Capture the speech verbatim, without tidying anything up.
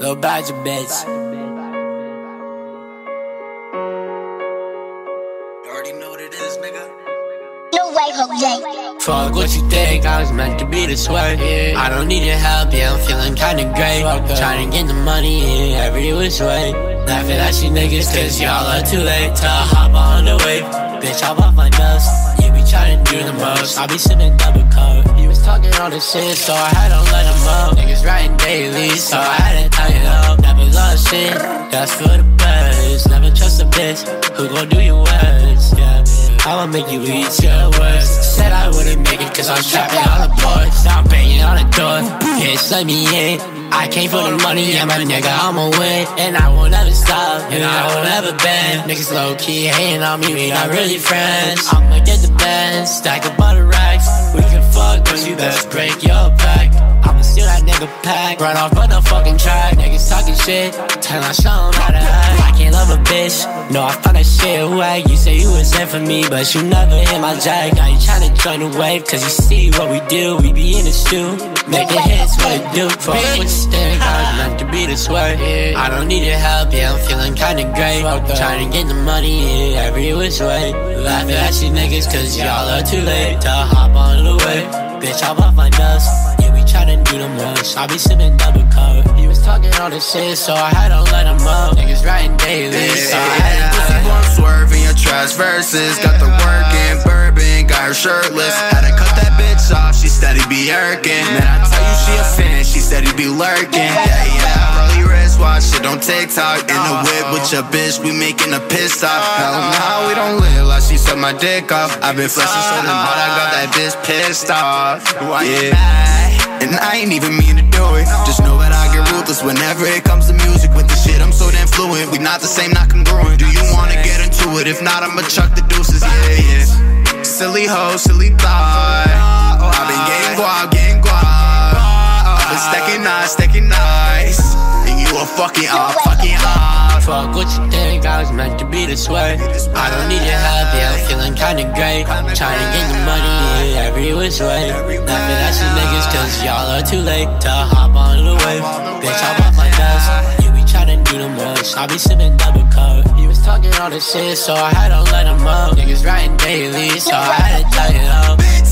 Lil Badger, bitch. You already know what it is, nigga. No way, Jose. Fuck what you think, I was meant to be this way. Yeah. I don't need your help, yeah, I'm feeling kinda great. Trying to get the money in every which way. Laughing at you niggas, cause y'all are too late to hop on the wave. Bitch, hop off my nose. You be trying to do the most. I be sipping double coke. He was talking all this shit, so I had to let him up. Niggas writing daily, so I had to tie it up. Never love shit, that's for the best. Never trust a bitch, who gon' do your worst, yeah. I'ma make you eat your words. Said I wouldn't make it cause I'm trapping all the boys. Now I'm banging on the door, bitch let me in. I came for the money, yeah my nigga I'ma win. And I won't ever stop, and I won't ever bend. Niggas low key hating on me, we not really friends. I'ma get the bands, stack up all the racks. We can fuck but you best break your back. I'ma steal that nigga pack, run off on the fucking track. Niggas talking shit, tell I show 'em how to act. I can't love a bitch, no I found that shit whack. You say you was in for me, but you never hit my jack. Now you tryna join the wave, cause you see what we do. We be in the shoe, making hits what it do. Fuck what you think, I was meant to be this way. I don't need your help, yeah I'm feeling kinda great. Trying to get the money in every which way. Laughing at you niggas cause y'all are too late to hop on the way. Bitch hop off my nuts, you be tryna do the most. I be sipping double coke. He was talking all this shit, so I had to let him up. Niggas writing daily, so I had to let him up. Swerving your trash verses, got the work in bourbon, got her shirtless. Had to cut that bitch off, she steady be irking. Man, I tell you she a fan, she steady be lurking. Yeah, yeah, Rolly wristwatch, shit on TikTok. In the whip with your bitch, we making a piss off. Hell nah, we don't live like she sucked my dick off. I been flexing so damn hard, I got that bitch pissed off. Yeah. And I ain't even mean to do it. Just know that I get ruthless whenever it comes to music. With the shit, I'm so damn fluent. We not the same, not congruent. Do you wanna get into it? If not, I'ma chuck the deuces. Yeah, yeah. Silly ho, silly thought. I've been getting guap, getting guap. I've been stacking nice, stacking nice. And you a fucking off, fucking off. Fuck what you think, I was meant to be this way. I don't need your help, yeah, I'm feeling kinda great. Trying to get the money in every which way. Laughing at you niggas cause y'all are too late to hop on the wave. Bitch hop off my nuts, you be tryna do the most. I be sipping double coke. He was talking all this shit, so I had to let him up. Niggas writing daily, so I had to tie it up.